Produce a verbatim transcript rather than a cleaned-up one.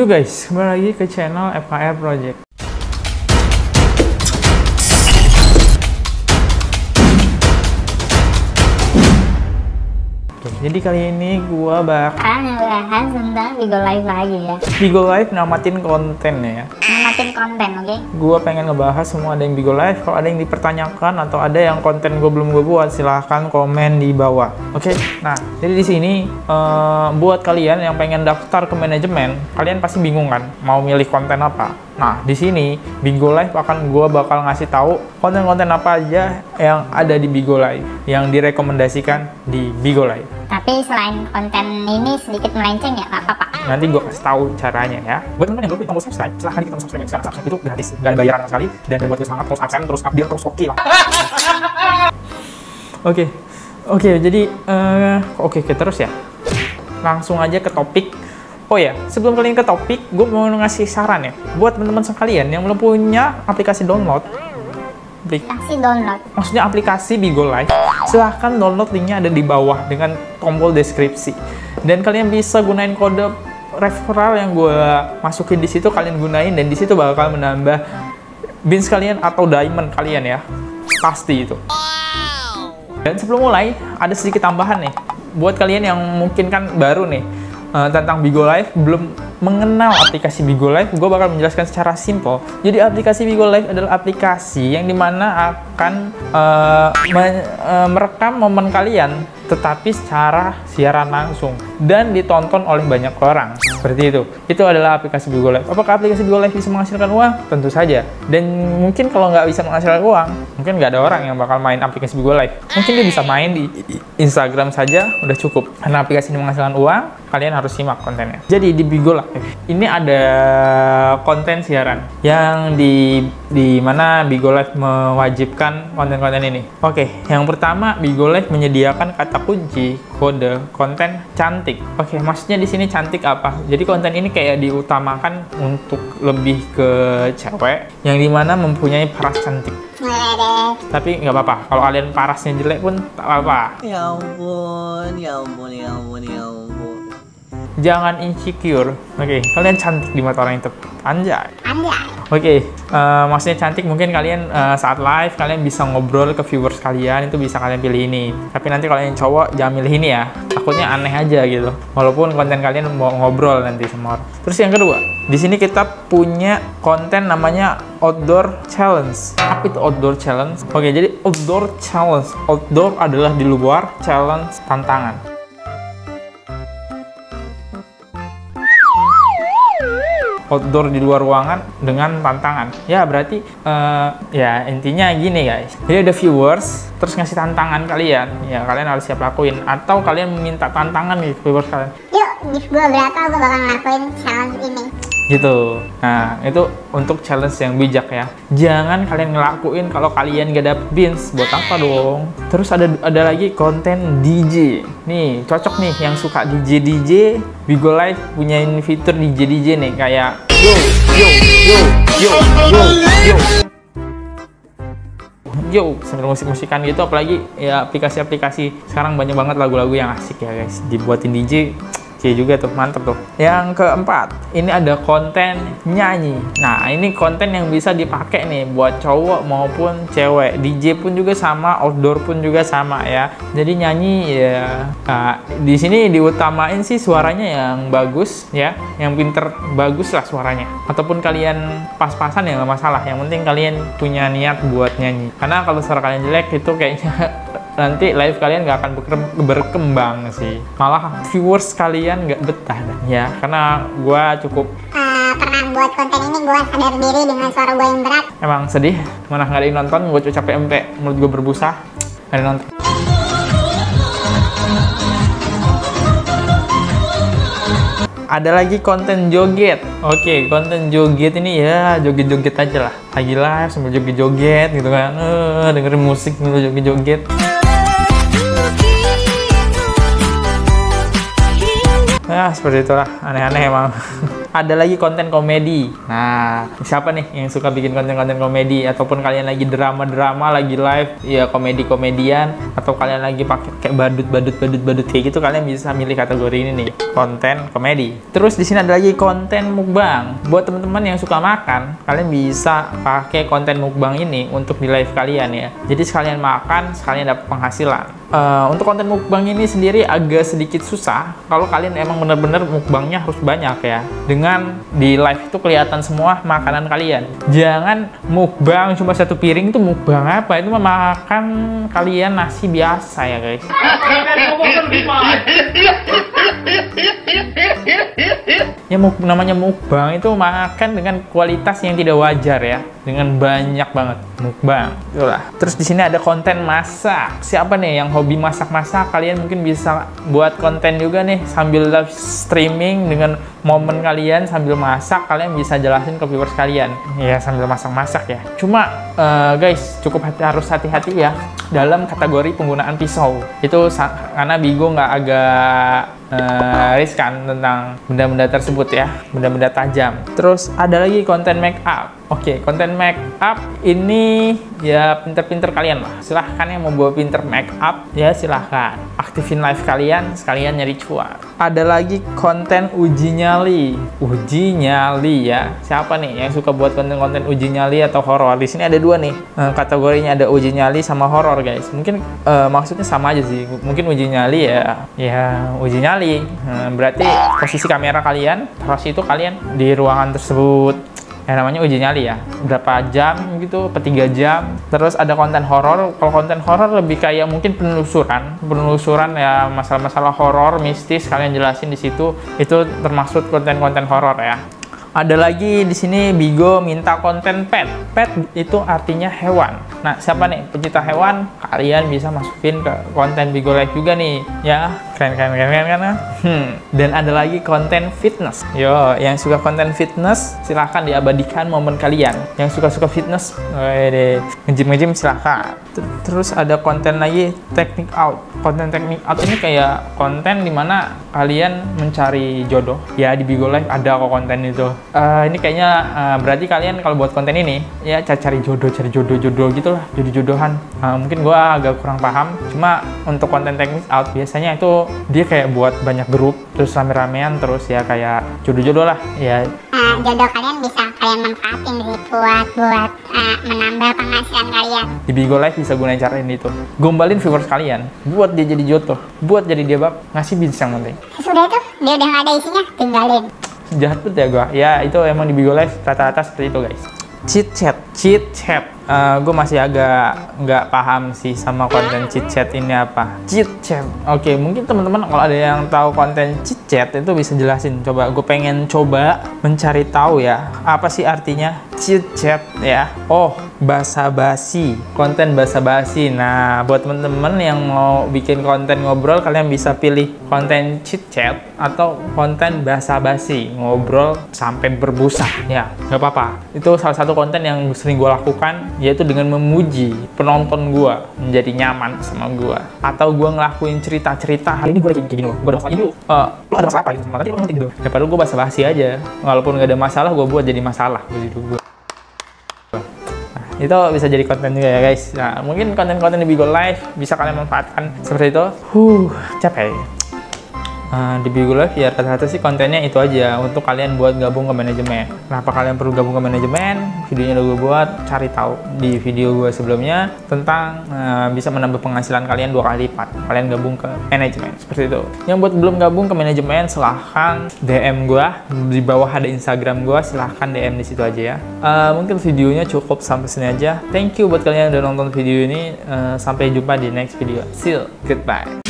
Halo guys, kembali lagi ke channel F K R Project. Jadi kali ini gua bakal ngebahas tentang Bigo Live lagi ya. Bigo Live namatin konten ya. Namatin konten, oke? Okay? Gua pengen ngebahas semua ada yang Bigo Live. Kalau ada yang dipertanyakan atau ada yang konten gua belum gua buat, silahkan komen di bawah. Oke? Okay? Nah, jadi di sini uh, buat kalian yang pengen daftar ke manajemen, kalian pasti bingung kan mau milih konten apa. Nah, di sini Bigo Live akan gua bakal ngasih tahu konten-konten apa aja yang ada di Bigo Live, yang direkomendasikan di Bigo Live. Tapi selain konten ini sedikit melenceng ya, nggak apa-apa. Nanti gue kasih tahu caranya ya. Buat teman-teman yang belum tombol subscribe, silahkan kita subscribe. Sekarang subscribe itu gratis, nggak ada bayaran sama sekali. Dan buat gue sangat terus absen, terus update, terus oke lah. Oke, oke, jadi uh, oke, okay, terus ya. Langsung aja ke topik. Oh ya, sebelum kalian ke topik, gue mau ngasih saran ya. Buat teman-teman sekalian yang belum punya aplikasi download, aplikasi download. Maksudnya aplikasi Bigo Live, silahkan download linknya ada di bawah dengan tombol deskripsi. Dan kalian bisa gunain kode referral yang gue masukin di situ, kalian gunain dan di situ bakal menambah bins kalian atau diamond kalian ya, pasti itu. Dan sebelum mulai ada sedikit tambahan nih, buat kalian yang mungkin kan baru nih uh, tentang Bigo Live belum mengenal aplikasi Bigo Live, gue bakal menjelaskan secara simpel. Jadi aplikasi Bigo Live adalah aplikasi yang dimana akan uh, me uh, merekam momen kalian, tetapi secara siaran langsung dan ditonton oleh banyak orang. Seperti itu. Itu adalah aplikasi Bigo Live. Apakah aplikasi Bigo Live bisa menghasilkan uang? Tentu saja. Dan mungkin kalau nggak bisa menghasilkan uang, mungkin nggak ada orang yang bakal main aplikasi Bigo Live. Mungkin dia bisa main di Instagram saja udah cukup. Karena aplikasi ini menghasilkan uang, kalian harus simak kontennya. Jadi di Bigo Live ini ada konten siaran yang di di mana Bigo Live mewajibkan konten-konten ini. Oke, yang pertama Bigo Live menyediakan kata kunci kode konten cantik. Oke, maksudnya di sini cantik apa? Jadi konten ini kayak diutamakan untuk lebih ke cewek yang dimana mempunyai paras cantik. Tapi nggak apa-apa kalau kalian parasnya jelek pun tak apa-apa. Ya ampun, ya ampun, ya ampun, ya ampun. Jangan insecure. Oke, okay, kalian cantik di mata orang itu. Anjay. Anjay. Oke, okay, uh, maksudnya cantik mungkin kalian uh, saat live kalian bisa ngobrol ke viewers kalian, itu bisa kalian pilih ini. Tapi nanti kalau yang cowok jangan milih ini ya. Takutnya aneh aja gitu. Walaupun konten kalian mau ngobrol nanti semua. Terus yang kedua, di sini kita punya konten namanya outdoor challenge. Apa itu outdoor challenge? Oke, okay, jadi outdoor challenge. Outdoor adalah di luar, challenge tantangan. Outdoor di luar ruangan dengan tantangan ya, berarti uh, ya intinya gini guys, jadi ada viewers terus ngasih tantangan kalian ya, kalian harus siap lakuin atau kalian minta tantangan nih viewers kalian, yuk gift gue berapa gue bakal ngelakuin challenge ini gitu. Nah itu untuk challenge yang bijak ya, jangan kalian ngelakuin kalau kalian gak dapet bins, buat apa dong. Terus ada ada lagi konten D J nih, cocok nih yang suka D J D J. Bigo Live punyain fitur D J D J nih kayak yo yo yo yo yo yo yo sambil musik-musikan gitu. Apalagi ya aplikasi-aplikasi sekarang banyak banget lagu-lagu yang asik ya guys, dibuatin D J. Oke juga tuh, mantep tuh. Yang keempat, ini ada konten nyanyi. Nah, ini konten yang bisa dipakai nih buat cowok maupun cewek. D J pun juga sama, outdoor pun juga sama ya. Jadi nyanyi ya. Nah, di sini diutamain sih suaranya yang bagus ya, yang pinter, bagus lah suaranya. Ataupun kalian pas-pasan ya nggak masalah. Yang penting kalian punya niat buat nyanyi. Karena kalau suara kalian jelek itu kayaknya nanti live kalian nggak akan berkembang sih, malah viewers kalian nggak betah ya. Karena gue cukup uh, pernah buat konten ini, gue sadar diri dengan suara gue yang berat. Emang sedih, mana nggak ada yang nonton, gue ucap P M P, menurut gue berbusa, nggak ada yang nonton. Ada lagi konten joget. Oke, okay, konten joget ini ya joget-joget aja lah, lagi live sambil joget-joget gitu kan, uh, dengerin musik sambil joget-joget. Nah, seperti itulah, aneh-aneh emang. ada lagi konten komedi. Nah, siapa nih yang suka bikin konten-konten komedi? Ataupun kalian lagi drama-drama, lagi live, ya komedi-komedian, atau kalian lagi pakai kayak badut-badut-badut-badut kayak gitu, kalian bisa milih kategori ini nih, konten komedi. Terus di sini ada lagi konten mukbang. Buat teman-teman yang suka makan, kalian bisa pakai konten mukbang ini untuk di live kalian ya. Jadi sekalian makan, sekalian dapat penghasilan. Uh, untuk konten mukbang ini sendiri agak sedikit susah kalau kalian emang bener-bener mukbangnya harus banyak ya. Dengan di live itu kelihatan semua makanan kalian. Jangan mukbang cuma satu piring, itu mukbang apa? Itu makan kalian nasi biasa ya guys. Ya namanya mukbang itu makan dengan kualitas yang tidak wajar ya, dengan banyak banget mukbang. Itulah. Terus di sini ada konten masak. Siapa nih yang hobi masak-masak? Kalian mungkin bisa buat konten juga nih sambil live streaming dengan momen kalian sambil masak. Kalian bisa jelasin ke viewers kalian ya sambil masak-masak ya. Cuma uh, guys cukup hati, harus hati-hati ya dalam kategori penggunaan pisau. Itu karena Bigo nggak agak Uh, riskan tentang benda-benda tersebut ya, benda-benda tajam. Terus ada lagi konten make up. Oke, okay, konten make up ini ya pinter-pinter kalian lah. Silahkan yang mau bawa pinter make up ya silahkan. Aktifin live kalian, sekalian nyari cuan. Ada lagi konten uji nyali. Uji nyali ya. Siapa nih yang suka buat konten-konten uji nyali atau horor? Di sini ada dua nih uh, kategorinya, ada uji nyali sama horor guys. Mungkin uh, maksudnya sama aja sih. Mungkin uji nyali ya, ya uji nyali. Hmm, berarti posisi kamera kalian terus itu kalian di ruangan tersebut ya, namanya uji nyali ya, berapa jam gitu, per tiga jam. Terus ada konten horor. Kalau konten horor lebih kayak mungkin penelusuran penelusuran ya, masalah-masalah horor mistis kalian jelasin di situ, itu termasuk konten-konten horor ya. Ada lagi di sini Bigo minta konten pet. Pet itu artinya hewan. Nah, siapa nih pecinta hewan? Kalian bisa masukin ke konten Bigo Live juga nih, ya. Keren keren keren keren kan? Hmm. Dan ada lagi konten fitness. Yo, yang suka konten fitness silahkan diabadikan momen kalian. Yang suka-suka fitness, wede, nge-gym-nge-gym silahkan. Terus ada konten lagi teknik out. Konten teknik out ini kayak konten dimana kalian mencari jodoh. Ya di Bigo Live ada kok konten itu. Uh, ini kayaknya uh, berarti kalian kalau buat konten ini ya cari jodoh, cari jodoh-jodoh gitulah, jodoh-jodohan. Uh, mungkin gue agak kurang paham. Cuma untuk konten teknis out biasanya itu dia kayak buat banyak grup terus rame-ramean terus ya kayak jodoh-jodoh lah ya. Uh, jodoh kalian bisa kalian manfaatin sih buat buat uh, menambah penghasilan kalian. Di Bigo Live bisa gunain cara ini tuh. Gombalin viewers kalian, buat dia jadi jodoh, buat jadi dia bab ngasih bincang nanti. Sudah tuh, dia udah gak ada isinya, tinggalin. Jahat banget ya gua. Ya itu emang di Bigo Live rata-rata seperti itu guys. Chit chat, chit chat. Uh, gue masih agak nggak paham sih sama konten chit chat ini apa. Chit chat. Oke, okay, mungkin teman-teman kalau ada yang tahu konten chit chat itu bisa jelasin. Coba gue pengen coba mencari tahu ya apa sih artinya chit chat ya. Oh, basa-basi, konten basa-basi. Nah, buat teman-teman yang mau bikin konten ngobrol, kalian bisa pilih konten chit chat atau konten basa-basi, ngobrol sampai berbusa. Ya, nggak apa-apa. Itu salah satu konten yang sering gue lakukan, yaitu dengan memuji penonton gue menjadi nyaman sama gue, atau gue ngelakuin cerita-cerita hari ini gue lagi kayak gini loh, gue ada masalah ini loh, uh, lo ada masalah apa gitu, makanya lo ngerti gitu ya, padahal gue basa-basi aja, walaupun gak ada masalah gue buat jadi masalah gitu gue. Itu bisa jadi konten juga ya guys. Nah, mungkin konten-konten di Bigo Live bisa kalian manfaatkan seperti itu. Huh, capek. Uh, di Bigo Live ya rata-rata sih kontennya itu aja untuk kalian buat gabung ke manajemen. Kenapa kalian perlu gabung ke manajemen? Videonya udah gue buat, cari tahu di video gue sebelumnya tentang uh, bisa menambah penghasilan kalian dua kali lipat. Kalian gabung ke manajemen seperti itu. Yang buat belum gabung ke manajemen silahkan D M gue, di bawah ada Instagram gue, silahkan D M di situ aja ya. Uh, mungkin videonya cukup sampai sini aja. Thank you buat kalian yang udah nonton video ini. Uh, sampai jumpa di next video. See you, goodbye.